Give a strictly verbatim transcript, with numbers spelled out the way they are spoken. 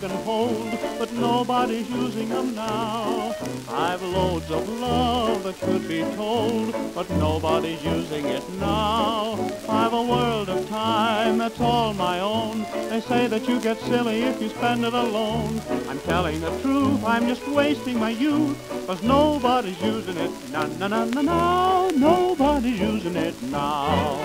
And hold, but nobody's using them now. I've loads of love that could be told, but nobody's using it now. I've a world of time that's all my own. They say that you get silly if you spend it alone. I'm telling the truth, I'm just wasting my youth, cause nobody's using it. Na na na na na, nobody's using it now.